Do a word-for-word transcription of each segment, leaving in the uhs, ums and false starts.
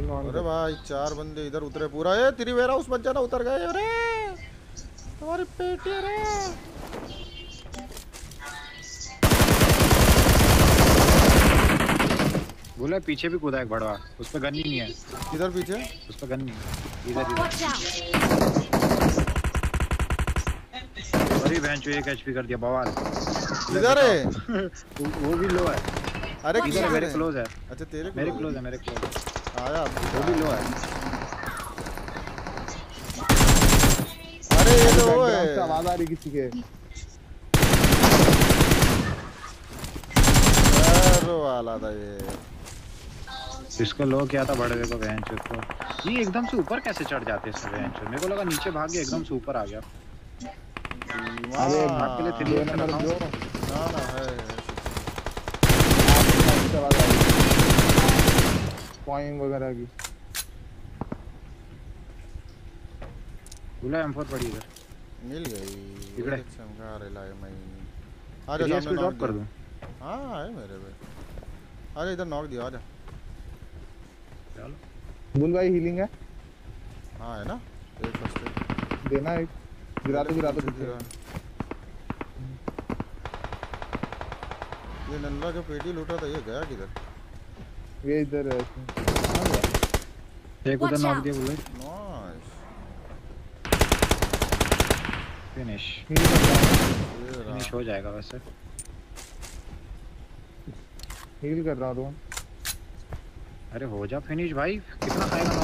Recording on. अरे भाई चार बंदे इधर उतरे पूरा। ए तेरी वेरा उस मत जाना, उतर गए। अरे तुम्हारी पेटी। अरे बोला पीछे भी कूदा एक बड़वा, उस पे गन ही नहीं है। इधर पीछे उस पे गन नहीं, इधर इधर। अरे बहन चो एक एचपी कर दिया बवाल। इधर है वो भी लो है। अरे इधर मेरे क्लोज है। अच्छा तेरे मेरे क्लोज है, मेरे क्लोज आया। वो भी लो है। अरे ये तो वो है, आवाज आ रही किसी के। अरे वाला था ये, इसको लो क्या था बड़े को। बहन चो को ये एकदम से ऊपर कैसे चढ़ जाते हैं। बहन चो मेरे को लगा नीचे भाग गया, एकदम से ऊपर आ गया। अरे भाग के लिए थ्री नंबर जो ना ना है पॉइंट वगैरह की। बुला एम फोर पड़ी इधर, मिल गई इधर। चमका रे लाए मैं। आ जा सामने, इसको ड्रॉप कर दूं। हां है मेरे पे। आ जा इधर, नॉक दिया। आ जा चलो। बुल भाई हीलिंग है? हां है ना, एक फर्स्ट देना। एक गिरा दो, गिरा दो गिरा। ये नन्ना का पेटी लूटा था, ये गया किधर? ये इधर है। एक उधर नॉक दिया बोले। Nice finish. फिनिश हो जाएगा वैसे। हील कर रहा हूं। अरे हो जा फिनिश भाई, कितना खाएगा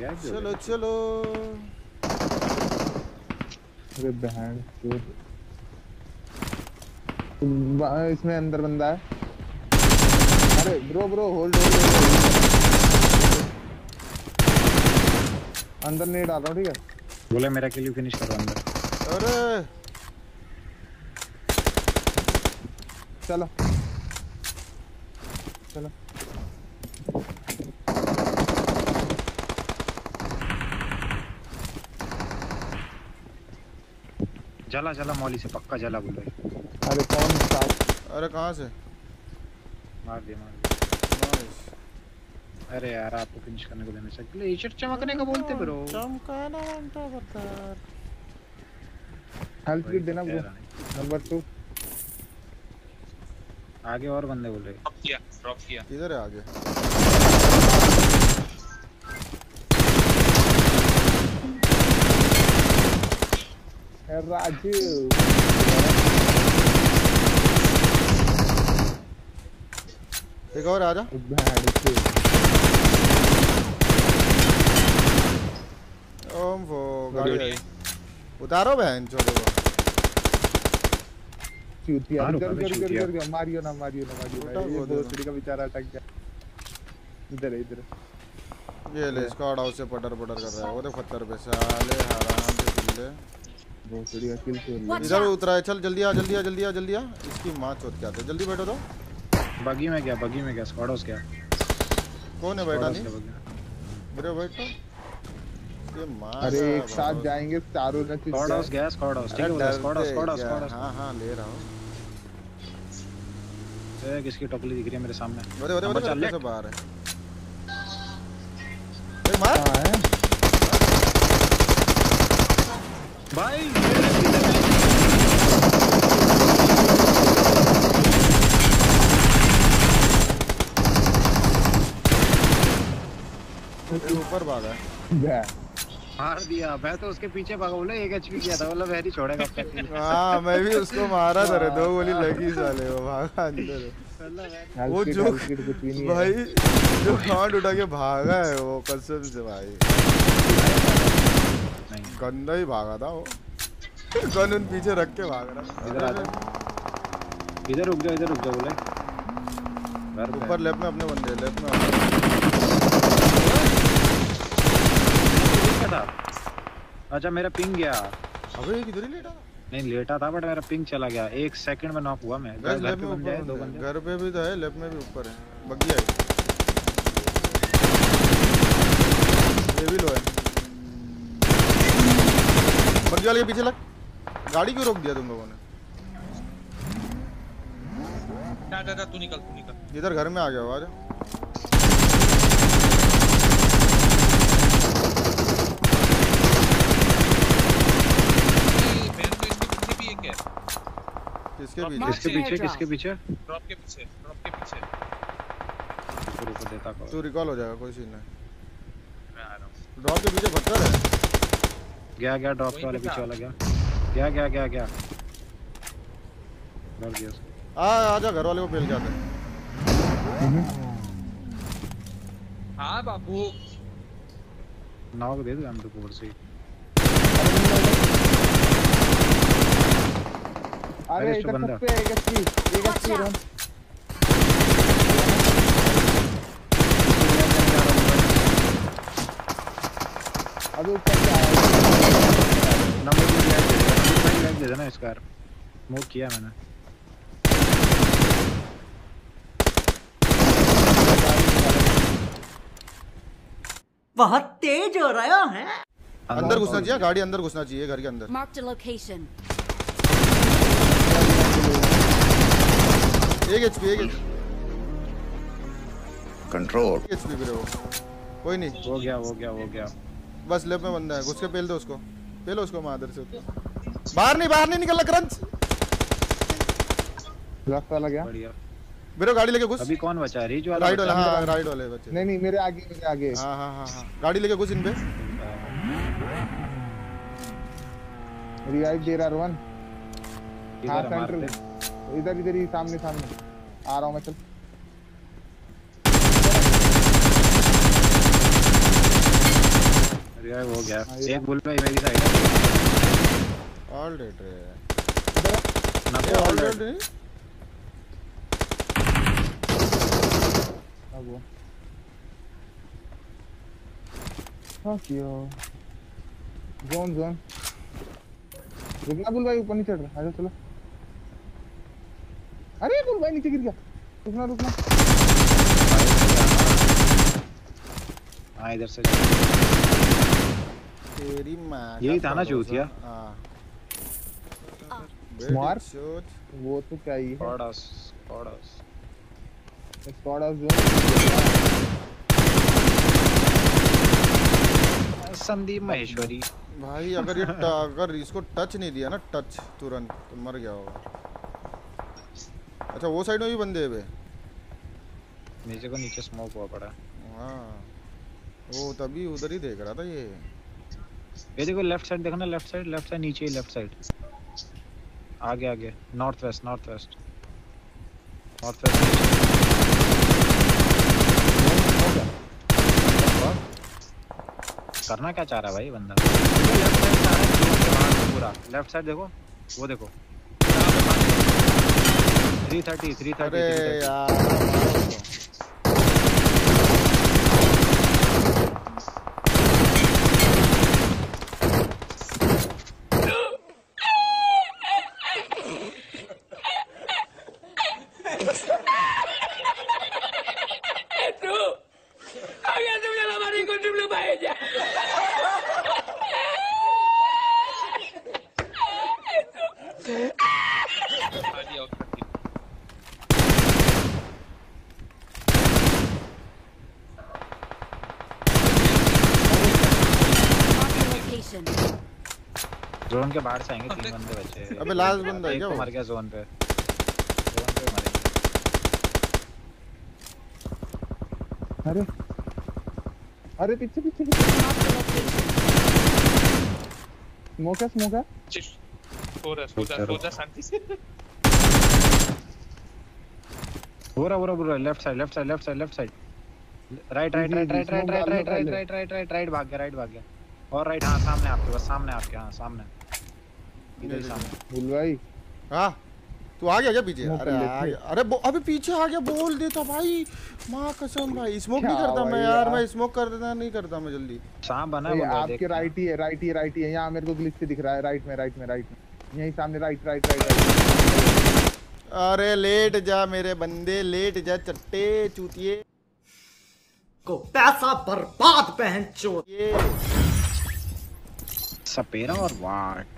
नॉक। चलो चलो। अरे बहन चोर, इसमें अंदर बंदा है। अरे ब्रो ब्रो होल्ड होल्ड, अंदर नहीं डाल रहा हूँ ठीक है। बोले मेरा किल फिनिश कर रहा अंदर। अरे चलो चलो। जला जला मौली से पक्का जला बोले। अरे कौन साहब? अरे कहां से मार दिया? मार दिया। अरे यार आपको फिनिश करने को देना चाहिए। ये शर्ट चमकने का बोलते ब्रो, चमकाना बनता करता। हेल्प किट देना ब्रो नंबर दो। आगे और बंदे बोल रहे। ड्रॉप किया, ड्रॉप किया इधर है आगे। ए राजू एक और आजा। ओम वो गाड़ी उतारो बहन चलो। चूतिया कर कर कर मारियो ना, मारियो ना मारियो। दो सीढ़ी का बेचारा अटक गया। इधर है इधर ये ले। स्क्वाड हाउस से पटर पटर कर रहा है वो। देख पत्थर पे साले हराम के पिल्ले। दो सीढ़ी का किल से इधर उतरा है। चल जल्दी आ जल्दी आ जल्दी आ जल्दी आ। इसकी मां चोट जाते। जल्दी बैठो। तो बगी में क्या? बगी में क्या? स्क्वाड हाउस क्या? कौन है बैठा? नहीं मेरे बैठो ये मार। अरे एक साथ जाएंगे चारों ना। स्क्वाड हाउस गया, स्क्वाड हाउस ठीक है। Squad house squad house. हां हां ले रहा हूं। ए किसकी टोकली दिख रही है मेरे सामने? अरे अरे अरे चल से बाहर है। ए मार भाई। ऊपर भागा है। मार दिया। मैं तो उसके पीछे भागा, बोला एक एचपी किया था, बोला वैरी छोड़ेगा। हां मैं भी उसको मारा था रे। दो गोली लगी साले, वो भागा अंदर। वो जो भाई जो शॉट उठा के भागा है वो, कसम से भाई गंदा ही भागा था वो। गन उन पीछे रख के भाग रहा। इधर आ जा, इधर रुक जा, इधर रुक जा बोले। ऊपर लेफ्ट में अपने बंदे, लेफ्ट में। अच्छा मेरा पिंग गया। अबे किधर ही लेटा? नहीं लेटा था बट मेरा पिंग चला गया। एक सेकंड में नॉक हुआ मैं। घर पे बन जाए दो बंदे। घर पे भी तो है, लेफ्ट में भी ऊपर है। बग्गी आई। ये भी लो है। बग्गी वाले के पीछे लग। गाड़ी क्यों रोक दिया तुम लोगों ने? जा जा जा तू निकल तू निकल। इधर घर में आ गया। आ जा किसके पीछे किसके पीछे ड्रॉप के पीछे ड्रॉप के पीछे रुक देता कॉल तू रिकॉल हो जाएगा कोई सीन नहीं मैं आ रहा हूं ड्रॉप के पीछे बत्तर है गया गया ड्रॉप वाले पीछे वाला गया गया गया गया गया मर गया आ आ जा घर वाले को फेल जाते हैं हां बाबू नाव दे दो हम तो ऊपर से अरे इधर सब पे एक अच्छी एक अच्छी रन अभी ऊपर से आया नंबर भी दिया है लग देना इसका स्मोक किया मैंने बहुत तेज हो रहा है अंदर घुसना चाहिए गाड़ी अंदर घुसना चाहिए घर के अंदर मार्क द लोकेशन एक एचपी एक एचपी कंट्रोल एचपी भी रहो कोई नहीं हो गया हो गया हो गया बस लेफ्ट में बंदा है घुस के पेल दो उसको पेलो उसको मादर से बाहर नहीं बाहर नहीं निकल क्रंच रास्ता लग गया बढ़िया बेरो गाड़ी लेके घुस अभी कौन बचा रही जो राइट वाला हां राइट वाले बचे नहीं नहीं मेरे आगे मेरे आगे हां हां हां हां गाड़ी लेके घुस इन पे रिवाइव दे रहा रोहन हां सेंटर में इधर इधर ही सामने सामने आ रहा हूं मैं चल अरे हो गया एक बुल पे मेरी साइड ऑल रेड ना पे ऑल रेड अब वो थैंक यू जोन जोन रुकना बुल भाई ऊपर नहीं चढ़ रहा आ जाओ चलो अरे बुल भाई नीचे गिर गया रुकना रुकना हां इधर से तेरी मां यही था ना चूतिया हां मार वो तो क्या ही है स्क्वाडस स्क्वाडस स्क्वाडस जो संदीप महेश्वरी भाई अगर ये अगर इसको टच नहीं दिया ना टच तुरंत तो मर गया होगा अच्छा वो साइड में भी बंदे हैं बे नीचे को नीचे स्मोक हुआ पड़ा हां वो तभी उधर ही देख रहा था ये ये देखो लेफ्ट साइड देखना लेफ्ट साइड लेफ्ट साइड नीचे ही लेफ्ट साइड आगे आगे north west north west north west करना क्या चाह रहा है भाई बंदा पूरा लेफ्ट साइड देखो वो देखो तीन सौ तीस अरे यार तू आगे तुम्हाला मारी को तुमला पाहिजे जोन के बाहर से आएंगे तीन बंदे बचे अबे लास्ट बंदा है क्या वो मर गया जोन पे जोन पे मरेंगे अरे अरे पीछे पीछे स्मोक है स्मोक है थोड़ा थोड़ा थोड़ा शांति से थोड़ा थोड़ा थोड़ा left side left side left side left side right right right right right right right right right right right भाग गया राइट भाग गया और राइट हां सामने आपके बस सामने आपके हां सामने इधर सामने भूल भाई हां तू आ गया क्या पीछे अरे अरे अबे पीछे आ गया बोल देता भाई मां कसम भाई स्मोक नहीं करता मैं यार मैं स्मोक कर देता नहीं करता मैं जल्दी सांप बना वो आपके राइट ही है राइट ही राइट ही है यहां मेरे को ग्लिच से दिख रहा है राइट में राइट में राइट में यही सामने राइट राइट राइट अरे लेट जा मेरे बंदे लेट जा चट्टे चूतिए को पैसा बर्बाद पहन चोट सपेरा और वाट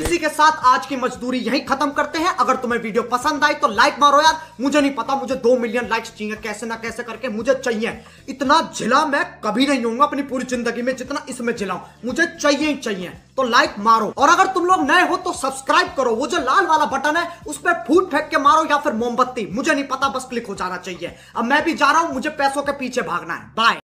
इसी के साथ आज की मजदूरी यहीं खत्म करते हैं। अगर तुम्हें वीडियो पसंद आई तो लाइक मारो यार, मुझे नहीं पता मुझे दो मिलियन लाइक्स चाहिए, कैसे ना कैसे करके मुझे चाहिए। इतना झिला मैं कभी नहीं हूँ अपनी पूरी जिंदगी में जितना इसमें झिला हूं, मुझे चाहिए ही चाहिए। तो लाइक मारो, और अगर तुम लोग नए हो तो सब्सक्राइब करो, वो जो लाल वाला बटन है उस पर फूट फेंक के मारो या फिर मोमबत्ती, मुझे नहीं पता, बस क्लिक हो जाना चाहिए। अब मैं भी जा रहा हूं, मुझे पैसों के पीछे भागना है। बाय।